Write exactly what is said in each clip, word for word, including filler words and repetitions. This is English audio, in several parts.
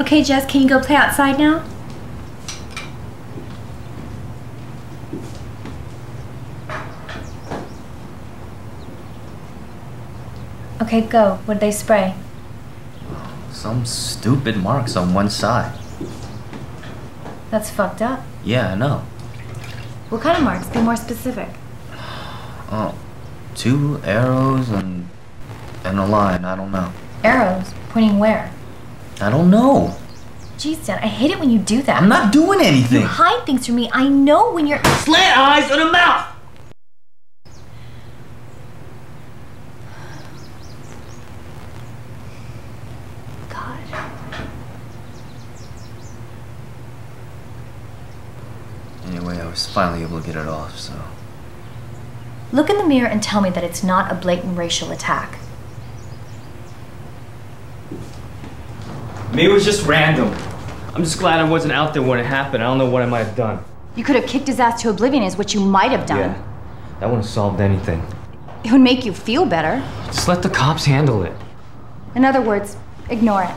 Okay, Jess, can you go play outside now? Okay, go. What'd they spray? Some stupid marks on one side. That's fucked up. Yeah, I know. What kind of marks? Be more specific. Oh, two arrows and and a line. I don't know. Arrows? Pointing where? I don't know. Jeez, Dad, I hate it when you do that. I'm not doing anything. You hide things from me. I know when you're... Slant eyes and a mouth! Anyway, I was finally able to get it off, so... Look in the mirror and tell me that it's not a blatant racial attack. Maybe it was just random. I'm just glad I wasn't out there when it happened. I don't know what I might have done. You could have kicked his ass to oblivion is what you might have done. Yeah, that wouldn't have solved anything. It would make you feel better. Just let the cops handle it. In other words, ignore it.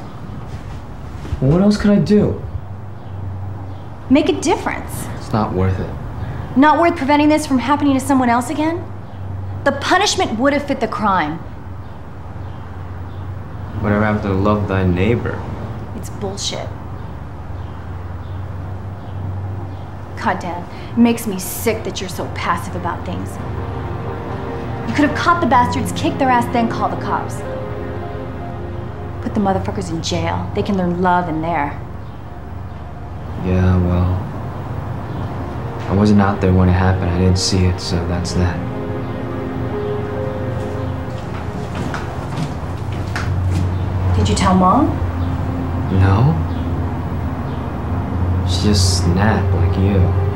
Well, what else could I do? Make a difference. It's not worth it. Not worth preventing this from happening to someone else again? The punishment would have fit the crime. Whatever happened to love thy neighbor? It's bullshit. God damn, it makes me sick that you're so passive about things. You could have caught the bastards, kicked their ass, then called the cops. Put the motherfuckers in jail. They can learn love in there. Yeah, well... I wasn't out there when it happened. I didn't see it, so that's that. Did you tell Mom? No. She's just a snap like you.